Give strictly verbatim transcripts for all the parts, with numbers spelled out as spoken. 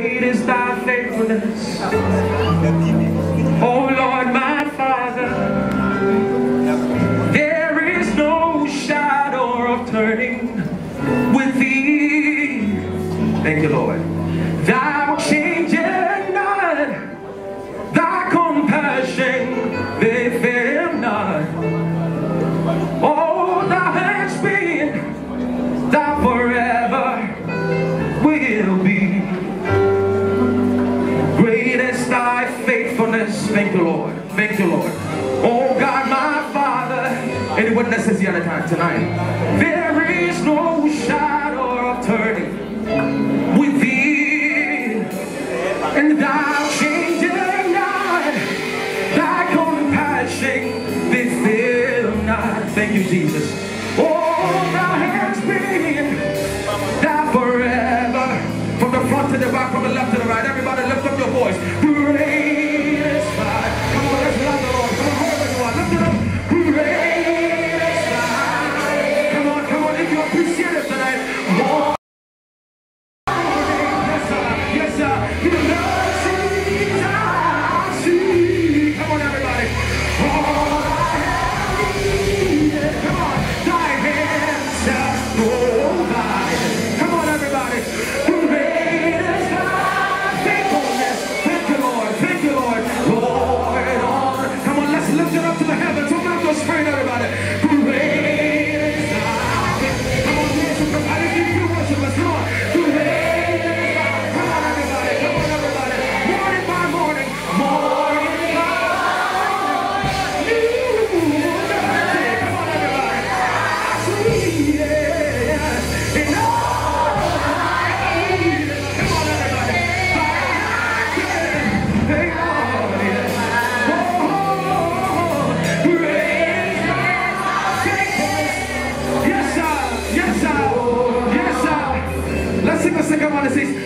great is thy faithfulness. Oh Lord, my Father, there is no shadow of turning with thee. Thank you, Lord. Thou changest not, thy compassion, they fail not. Oh, thou hast been, thou forever will be. Great is thy faithfulness. Thank you, Lord. Thank you, Lord. Oh God, my Father, and what this is the other time tonight. There is no shadow of turning with thee, and thou changest not, thy compassion they fail not. Thank you, Jesus. Oh, thou hast been, thou forever, from the front to the back, from the left to the right. Everybody, lift up your voice. Great is thy. Come on, let's love the Lord. Come on, hold everyone. Lift it up. Great is thy. Come on, come on, if you appreciate it tonight. Oh, yes, sir. Yes, sir. He mercies I see. Come on, everybody. All I have needed. Come on, thy hands have provided. Come on, everybody.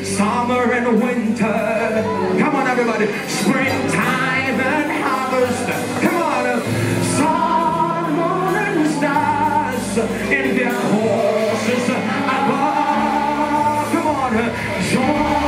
Summer and winter, come on everybody, springtime and harvest, come on, sun, moon and stars in their courses above, come on, joy.